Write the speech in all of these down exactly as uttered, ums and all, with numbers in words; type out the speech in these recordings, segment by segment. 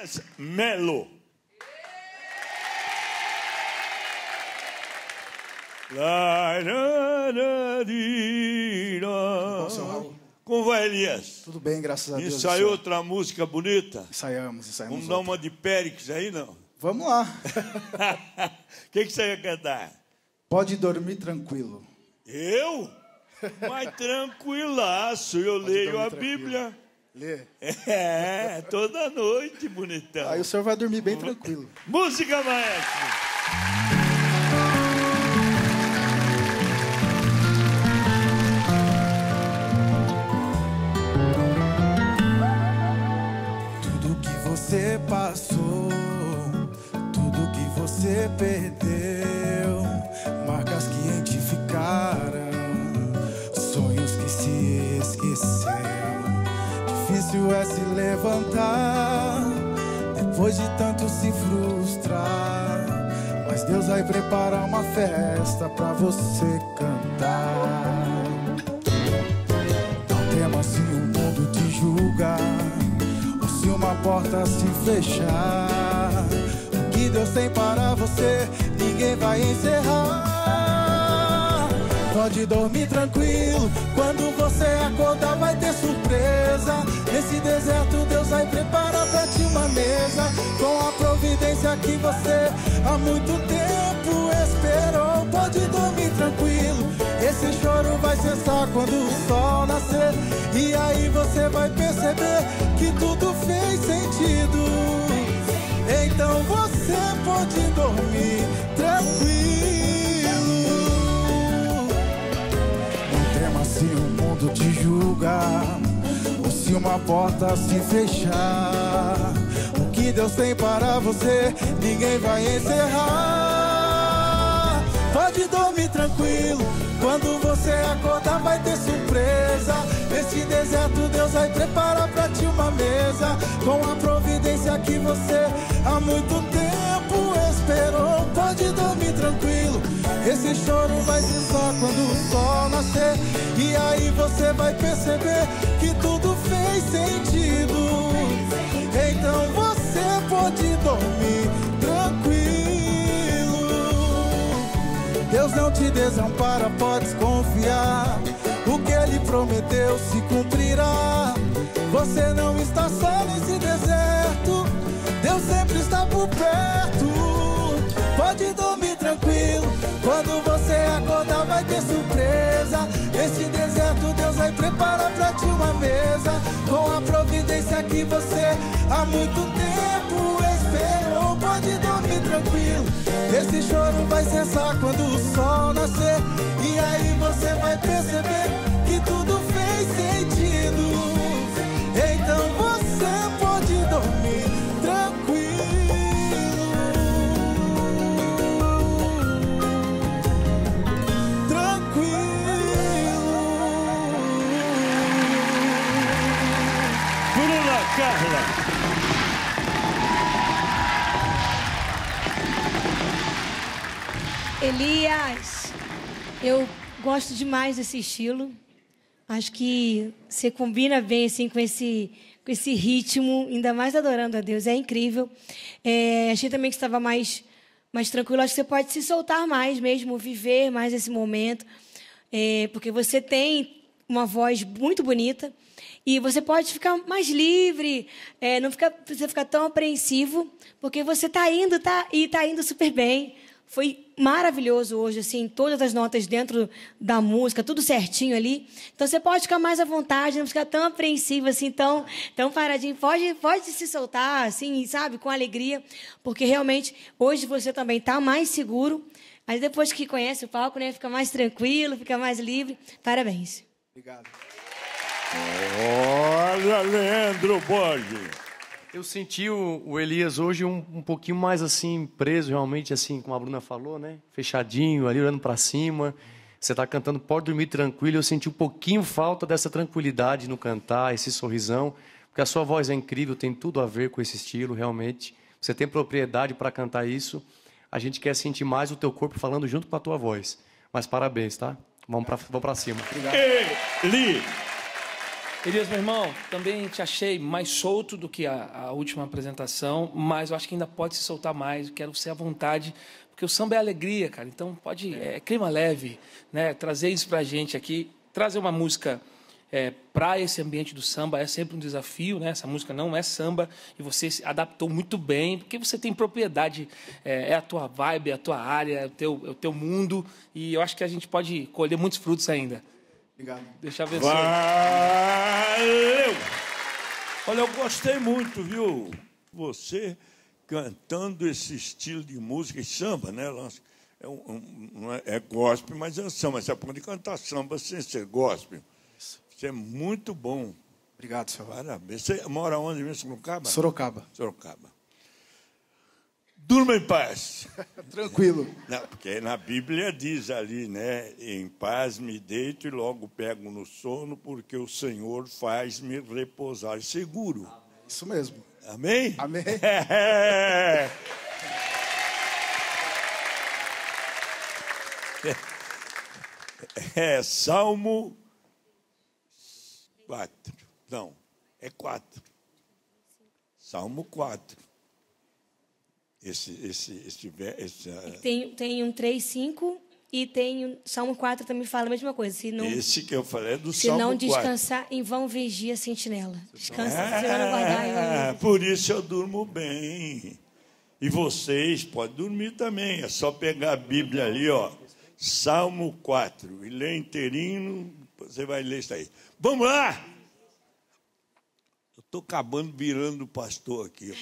Elias Melo. Como vai, Elias? Tudo bem, graças a Deus. Ensaiou outra música bonita? Ensaiamos, ensaiamos. Vamos dar uma de Péricles aí, não? Vamos lá. O que, que você quer cantar? Pode dormir tranquilo. Eu? Mas tranquilaço, eu Pode leio a tranquilo. Bíblia. Lê. É, toda noite, bonitão. Aí o senhor vai dormir bem tranquilo. Música, maestro. Você passou, tudo que você perdeu, marcas que em ti ficaram, sonhos que se esqueceu. Difícil é se levantar, depois de tanto se frustrar, mas Deus vai preparar uma festa pra você cantar. Não temas se o mundo te julgar, se uma porta se fechar, o que Deus tem para você, ninguém vai encerrar. Pode dormir tranquilo, quando você acordar vai ter surpresa. Nesse deserto Deus vai preparar pra ti uma mesa, com a providência que você há muito tempo esperou. Pode dormir tranquilo, esse choro vai cessar quando o sol nascer, e aí você vai perceber que tudo fez sentido. Então você pode dormir tranquilo. Não tema se o mundo te julgar, ou se uma porta se fechar, o que Deus tem para você, ninguém vai encerrar. Pode dormir tranquilo, quando você acordar vai ter surpresa. Nesse deserto Deus vai preparar pra ti uma mesa, com a providência que você há muito tempo esperou. Pode dormir tranquilo, esse choro vai cessar quando o sol nascer, e aí você vai perceber que tudo fez sentido. Então você pode dormir tranquilo, Deus não te desampara, podes confiar. O que Ele prometeu se cumprirá. Você não está só nesse deserto, Deus sempre está por perto. Pode dormir tranquilo, quando você acordar vai ter surpresa. Nesse deserto Deus vai preparar pra ti uma mesa, com a providência que você há muito tempo esperou. Pode dormir tranquilo, esse choro vai cessar quando o sol nascer, e aí você vai perceber que tudo fez sentido. Então você pode dormir tranquilo. Tranquilo. Bruna, Carla. Elias, eu gosto demais desse estilo. Acho que você combina bem assim, com, esse, com esse ritmo, ainda mais adorando a Deus. É incrível. É, achei também que você estava mais, mais tranquilo. Acho que você pode se soltar mais mesmo, viver mais esse momento. É, porque você tem uma voz muito bonita e você pode ficar mais livre, é, não fica, você fica tão apreensivo, porque você está indo tá, e está indo super bem. Foi maravilhoso hoje, assim, todas as notas dentro da música, tudo certinho ali. Então, você pode ficar mais à vontade, não ficar tão apreensivo, assim, tão, tão paradinho. Pode, pode se soltar, assim, sabe, com alegria, porque realmente hoje você também está mais seguro. Aí, depois que conhece o palco, né, fica mais tranquilo, fica mais livre. Parabéns. Obrigado. Olha, Leandro Borges. Eu senti o, o Elias hoje um, um pouquinho mais assim, preso, realmente, assim, como a Bruna falou, né? Fechadinho, ali olhando para cima. Você está cantando, pode dormir tranquilo. Eu senti um pouquinho falta dessa tranquilidade no cantar, esse sorrisão, porque a sua voz é incrível, tem tudo a ver com esse estilo, realmente. Você tem propriedade para cantar isso. A gente quer sentir mais o teu corpo falando junto com a tua voz. Mas parabéns, tá? Vamos para cima. Obrigado. Eli! Elias, meu irmão, também te achei mais solto do que a, a última apresentação, mas eu acho que ainda pode se soltar mais, quero ser à vontade, porque o samba é alegria, cara, então pode, é, é clima leve, né, trazer isso pra gente aqui, trazer uma música é, pra esse ambiente do samba é sempre um desafio, né, essa música não é samba, e você se adaptou muito bem, porque você tem propriedade, é, é a tua vibe, é a tua área, é o teu, é o teu mundo, e eu acho que a gente pode colher muitos frutos ainda. Obrigado. Deixa eu ver. Valeu! Olha, eu gostei muito, viu? Você cantando esse estilo de música e samba, né? É, um, um, é gospel, mas é samba. Você pode cantar samba sem ser gospel. Você é muito bom. Obrigado, senhor. Parabéns. Você mora onde mesmo? Sorocaba? Sorocaba. Sorocaba. Durma em paz. Tranquilo. Não, porque na Bíblia diz ali, né? Em paz me deito e logo pego no sono, porque o Senhor faz-me repousar seguro. Amém. Isso mesmo. Amém? Amém. É. É, é Salmo quatro. Não, é quatro. Salmo quatro. Esse, esse, esse, esse, esse, tem, tem um três, cinco e tem um, Salmo quatro também fala a mesma coisa. Se não, esse que eu falei é do se Salmo não descansar, quatro. Em vão vigia a sentinela. Descansa, ah, senhora, guardar, em vão. Por isso eu durmo bem. E vocês podem dormir também. É só pegar a Bíblia ali, ó. Salmo quatro. E ler inteirinho, você vai ler isso aí. Vamos lá! Eu estou acabando virando pastor aqui.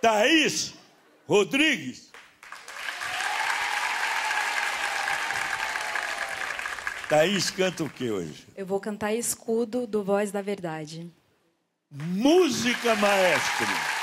Thaís Rodrigues. Thaís canta o que hoje? Eu vou cantar Escudo, do Voz da Verdade. Música, maestro.